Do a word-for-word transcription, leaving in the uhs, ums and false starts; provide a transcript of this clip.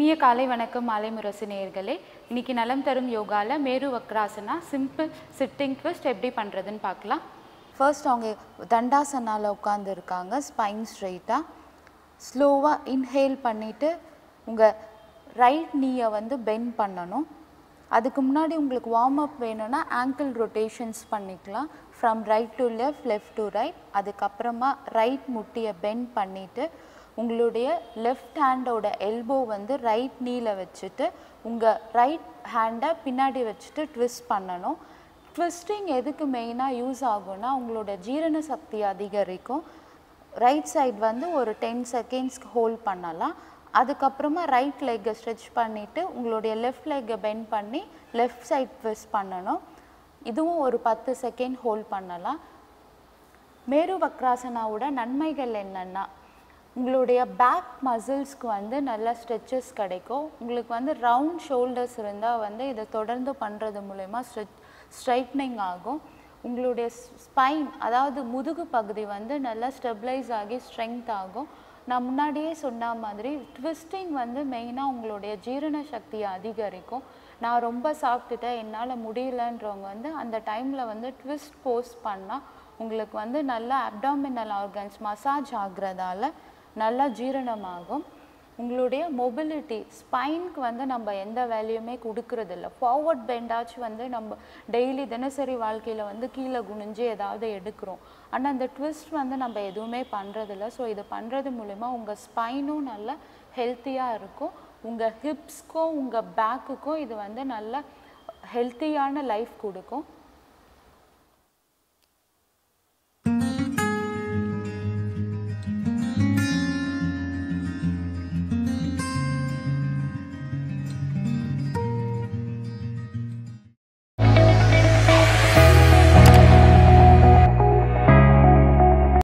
இனிய காலை வணக்கம் மாலை முரசு நேயர்களே. இன்னைக்கு நலம் தரும் யோகால Meru Vakrasana simple sitting twist எப்படி பண்ணுறதுன்னு பார்க்கலாம். ஃபர்ஸ்ட் அவங்க தண்டாசனால உட்காந்துருக்காங்க. ஸ்பைன் ஸ்ட்ரெயிட்டாக ஸ்லோவாக இன்ஹேல் பண்ணிவிட்டு உங்கள் ரைட் நீயை வந்து பெண்ட் பண்ணணும். அதுக்கு முன்னாடி உங்களுக்கு வார்ம் அப் வேணும்னா ஆங்கிள் ரொட்டேஷன்ஸ் பண்ணிக்கலாம். From right to left, left to right. அதுக்கப்புறமா ரைட் முட்டியை பெண்ட் பண்ணிவிட்டு உங்களுடைய லெஃப்ட் ஹேண்டோட எல்போ வந்து ரைட் நீல வச்சுட்டு உங்கள் ரைட் ஹேண்டை பின்னாடி வச்சுட்டு ட்விஸ்ட் பண்ணணும். ட்விஸ்டிங் எதுக்கு மெயினாக யூஸ் ஆகும்னா உங்களோட ஜீரண சக்தி அதிகரிக்கும். ரைட் சைடு வந்து ஒரு டென் செகண்ட்ஸ்க்கு ஹோல்ட் பண்ணலாம். அதுக்கப்புறமா ரைட் லெக்கை ஸ்ட்ரெச் பண்ணிவிட்டு உங்களுடைய லெஃப்ட் லெக்கை பெண்ட் பண்ணி லெஃப்ட் சைட் ட்விஸ்ட் பண்ணணும். இதுவும் ஒரு பத்து செகண்ட் ஹோல்ட் பண்ணலாம். மேரு வக்ராசனாவோட நன்மைகள் என்னென்னா உங்களுடைய பேக் மசில்ஸ்க்கு வந்து நல்லா ஸ்ட்ரெச்சஸ் கிடைக்கும். உங்களுக்கு வந்து ரவுண்ட் ஷோல்டர்ஸ் இருந்தால் வந்து இதை தொடர்ந்து பண்ணுறது மூலயமா ஸ்ட்ரெச் ஸ்ட்ரைட்னிங் ஆகும். உங்களுடைய ஸ்பைன் அதாவது முதுகு பகுதி வந்து நல்லா ஸ்டெபிளைஸ் ஆகி ஸ்ட்ரெங்க் ஆகும். நான் முன்னாடியே சொன்ன மாதிரி ட்விஸ்டிங் வந்து மெயினாக உங்களுடைய ஜீரண சக்தியை அதிகரிக்கும். நான் ரொம்ப சாப்பிட்டுட்டேன் என்னால் முடியலன்றவங்க வந்து அந்த டைமில் வந்து ட்விஸ்ட் போஸ்ட் பண்ணால் உங்களுக்கு வந்து நல்லா அப்டாமினல் ஆர்கன்ஸ் மசாஜ் ஆகிறதால நல்லா ஜீரணமாகும். உங்களுடைய மொபிலிட்டி ஸ்பைனுக்கு வந்து நம்ம எந்த வேல்யூமே கொடுக்கறதில்ல. ஃபார்வர்ட் பெண்டாச்சும் வந்து நம்ம டெய்லி தினசரி வாழ்க்கையில் வந்து கீழே குனிஞ்சு ஏதாவது எடுக்கிறோம். ஆனால் அந்த ட்விஸ்ட் வந்து நம்ம எதுவுமே பண்ணுறதில்ல. ஸோ இதை பண்ணுறது மூலிமா உங்கள் ஸ்பைனும் நல்லா ஹெல்த்தியாக இருக்கும். உங்கள் ஹிப்ஸ்க்கும் உங்கள் பேக்குக்கும் இது வந்து நல்ல ஹெல்த்தியான லைஃப் கொடுக்கும்.